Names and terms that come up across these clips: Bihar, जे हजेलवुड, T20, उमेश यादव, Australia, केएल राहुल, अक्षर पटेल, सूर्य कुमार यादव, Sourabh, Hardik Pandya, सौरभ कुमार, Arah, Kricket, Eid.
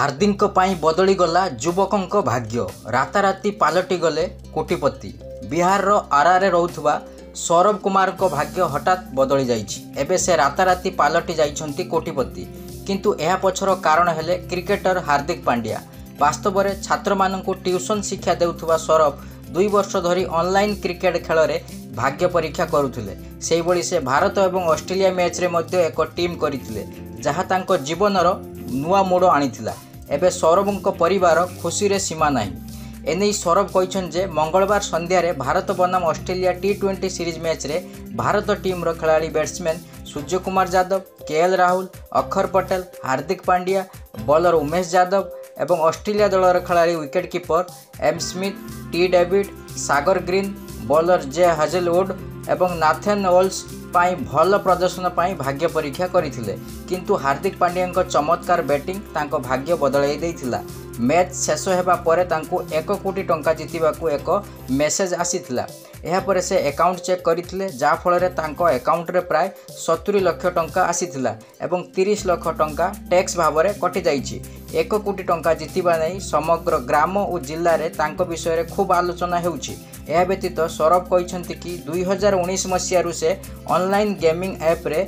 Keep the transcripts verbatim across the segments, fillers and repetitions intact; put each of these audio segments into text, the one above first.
हार्दिक बदलीगला युवकों भाग्य राताराति पलटिगले कोटिपति। बिहार आरारे रोथुवा सौरभ कुमार को भाग्य हठात बदली जाइछि। एबे से राताराति पलटि जाइछन्ति कोटिपति, किंतु एहा पछर कारण हेले क्रिकेटर हार्दिक पांड्या। वास्तव में छात्र माननकु ट्यूशन शिक्षा देउथुवा सौरभ दुई वर्ष धरी ऑनलाइन क्रिकेट खेल भाग्य परीक्षा करुले। से भली से भारत एवं ऑस्ट्रेलिया मैच रे मध्ये एक टीम करथिले, जहाँ तांको जीवनर नुआ मोड़ आनिथिला। एबे सौरभंको परिवार खुशी रे सीमा नहीं। एने सौरभ कहिसन जे मंगलवार संध्यारे भारत बनाम Australia T twenty series match रे भारत टीम रो खिलाड़ी batsman सूर्य कुमार यादव, केएल राहुल, अक्षर पटेल, Hardik Pandya, bowler उमेश यादव एवं ऑस्ट्रेलिया दलर खिलाड़ी wicket keeper M Smith, T David, सागर ग्रीन, बॉलर जे हजेलवुड एवं नाथन ओल्स पाई भल प्रदर्शन पाई भाग्य परीक्षा करथिले, किंतु हार्दिक पांड्या चमत्कार बैटिंग तांको भाग्य बदलई देथिला। मैच शेष हेबा परे तांको एक कोटी टंका जितिबा को एक मेसेज आसीथिला। एहा परे से अकाउंट चेक करथिले, जा फल रे तांको अकाउंट रे प्राय सत्तरी लाख टंका आसीथिला एवं तीस लाख टंका टैक्स भाव रे कटि जाइछि। एक कोटी टंका जितिबा नै समग्र ग्राम और जिल्ला रे तांको विषय रे खूब आलोचना हेउछि। एहा व्यतीत सौरभ कहिसंति कि दो हज़ार उन्नीस मसिया रु से ऑनलाइन गेमिंग ऐप रे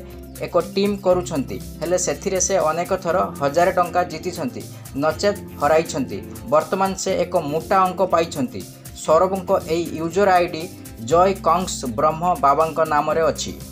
एक टीम करुछंती, हेले सेथिरे से अनेक थर हजार टंका जितिछंती नचेत हराइछंती। वर्तमान से एक मोटा अंक पाइछंती। सौरभंको एई यूजर आईडी जय कंस ब्रह्म बाबांको नाम रे अछि।